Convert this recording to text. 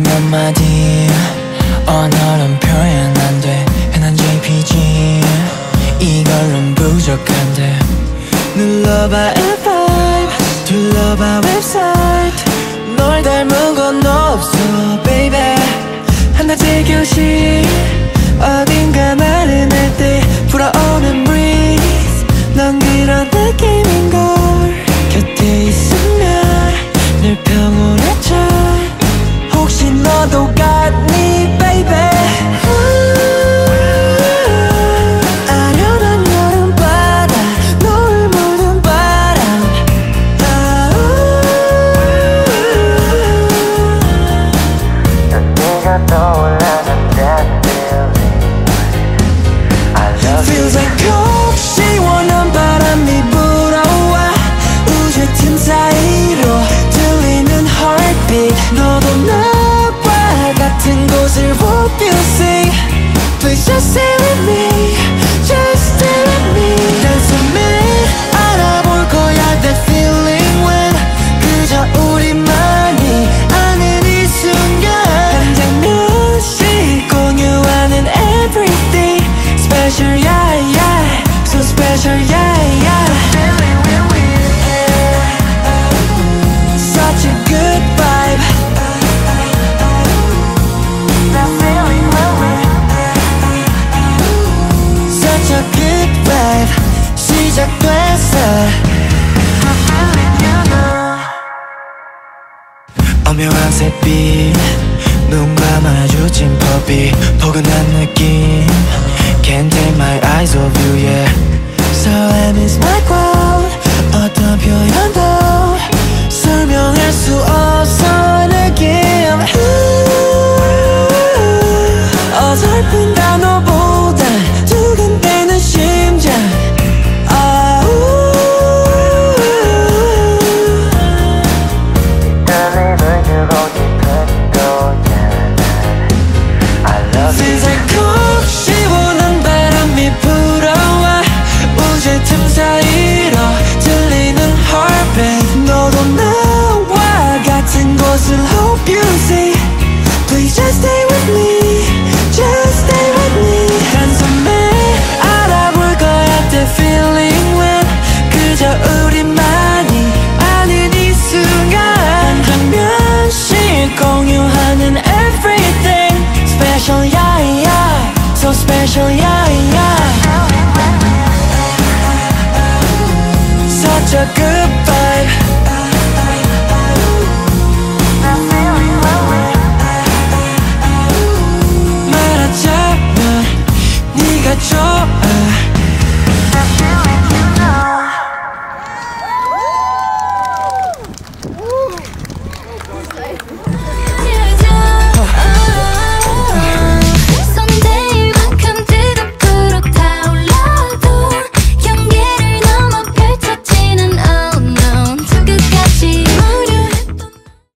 말 몇 마디 언어는 표현 안 돼. 흔한 JPG 이걸론 부족한데. 눌러봐 앱 vibe 둘러봐 웹사이트 널 닮은 건 너 없어 baby. 한 가지 교시 어딘가 나른할 때 불어오는 breeze 넌 그런 느낌인걸. 곁에 있으면 늘 평온해져. 혹시 너도 같니 baby. 아련한 여름바다 노을 물든 바람. 네가 떠올라는 that feeling I love you. Feels like cold 시원한 바람이 불어와 우주 틈 사이로 들리는 heartbeat. 너도 나와 같은 곳을 hope you see. Please just stay with me. Just stay with me. Dance with me. 알아볼 거야 that feeling when 그저 우리만이 아는 이 순간. 당장 눈씩 공유하는 everything special yeah yeah so special yeah yeah. Such a good vibe. That feeling when we such a good vibe. 시작됐어. I'm feeling you now. 오묘한 새빛 눈과 마주친 퍼빛 포근한 느낌. Can't take my eyes off you yeah. So I miss my world. 어떤 표현도 설명할 수 없어 느낌. 어설픈 단어보다 두근대는 심장. 이따님을 주고 싶은 거야. I love you. 새콤 시원한 바람이 불어와 우주 틈 사이로 들리는 heartbeat. 너도 나와 같은 곳을 hope you see. Please just stay with me. Just stay with me. 단숨에 알아볼 거야 that feeling when 그저 우리만이 아는 이 순간. 당장 면식 공유하는 everything special yeah yeah so special yeah yeah. Such a good